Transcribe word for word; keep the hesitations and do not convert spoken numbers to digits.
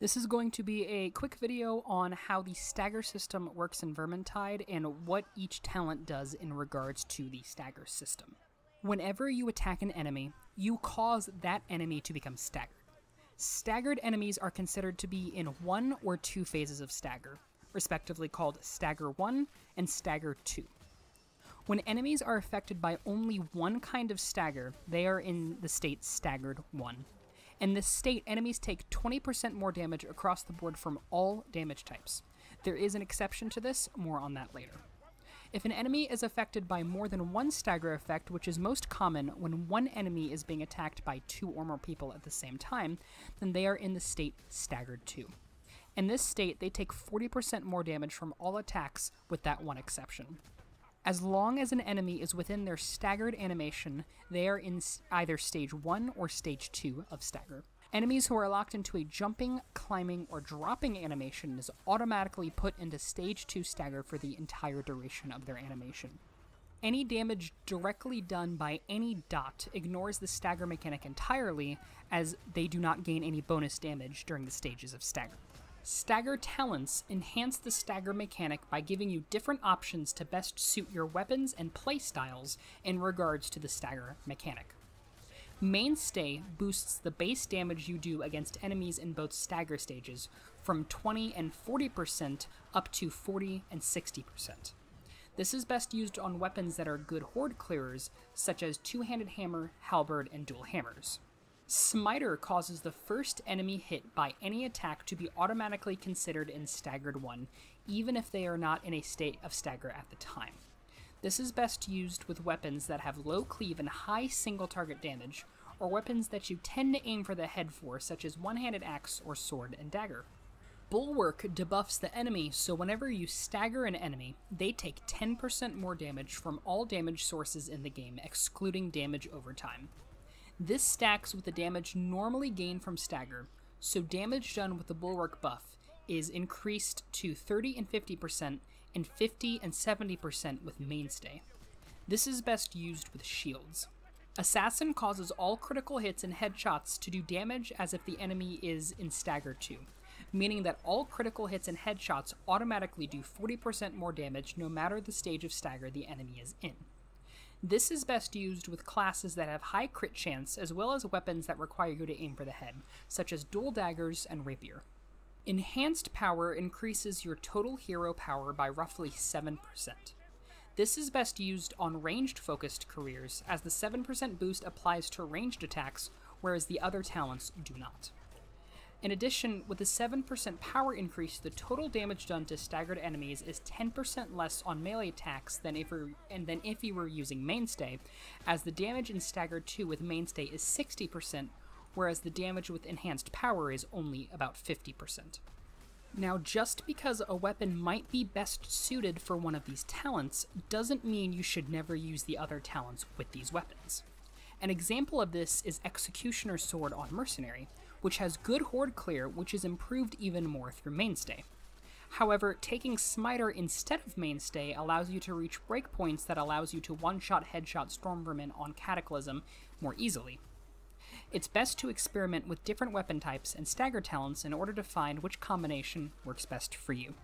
This is going to be a quick video on how the Stagger system works in Vermintide and what each talent does in regards to the Stagger system. Whenever you attack an enemy, you cause that enemy to become staggered. Staggered enemies are considered to be in one or two phases of Stagger, respectively called Stagger one and Stagger two. When enemies are affected by only one kind of Stagger, they are in the state Staggered one. In this state, enemies take twenty percent more damage across the board from all damage types. There is an exception to this, more on that later. If an enemy is affected by more than one Stagger effect, which is most common when one enemy is being attacked by two or more people at the same time, then they are in the state Staggered two. In this state, they take forty percent more damage from all attacks, with that one exception. As long as an enemy is within their staggered animation, they are in either Stage one or Stage two of Stagger. Enemies who are locked into a jumping, climbing, or dropping animation is automatically put into Stage two Stagger for the entire duration of their animation. Any damage directly done by any dot ignores the Stagger mechanic entirely, as they do not gain any bonus damage during the stages of Stagger. Stagger talents enhance the Stagger mechanic by giving you different options to best suit your weapons and playstyles in regards to the Stagger mechanic. Mainstay boosts the base damage you do against enemies in both Stagger stages from twenty and forty percent up to forty and sixty percent. This is best used on weapons that are good horde clearers, such as two-handed hammer, halberd, and dual hammers. Smiter causes the first enemy hit by any attack to be automatically considered in Staggered one, even if they are not in a state of Stagger at the time. This is best used with weapons that have low cleave and high single target damage, or weapons that you tend to aim for the head for, such as one-handed axe or sword and dagger. Bulwark debuffs the enemy, so whenever you stagger an enemy, they take ten percent more damage from all damage sources in the game, excluding damage over time. This stacks with the damage normally gained from Stagger, so damage done with the Bulwark buff is increased to thirty and fifty percent and fifty and seventy percent with Mainstay. This is best used with shields. Assassin causes all critical hits and headshots to do damage as if the enemy is in Stagger two, meaning that all critical hits and headshots automatically do forty percent more damage no matter the stage of Stagger the enemy is in. This is best used with classes that have high crit chance, as well as weapons that require you to aim for the head, such as dual daggers and rapier. Enhanced power increases your total hero power by roughly seven percent. This is best used on ranged-focused careers, as the seven percent boost applies to ranged attacks, whereas the other talents do not. In addition, with the seven percent power increase, the total damage done to staggered enemies is ten percent less on melee attacks than if, we, and than if you were using Mainstay, as the damage in Staggered two with Mainstay is sixty percent, whereas the damage with Enhanced power is only about fifty percent. Now, just because a weapon might be best suited for one of these talents doesn't mean you should never use the other talents with these weapons. An example of this is Executioner's Sword on Mercenary, which has good horde clear, which is improved even more through Mainstay. However, taking Smiter instead of Mainstay allows you to reach breakpoints that allows you to one-shot headshot Stormvermin on Cataclysm more easily. It's best to experiment with different weapon types and Stagger talents in order to find which combination works best for you.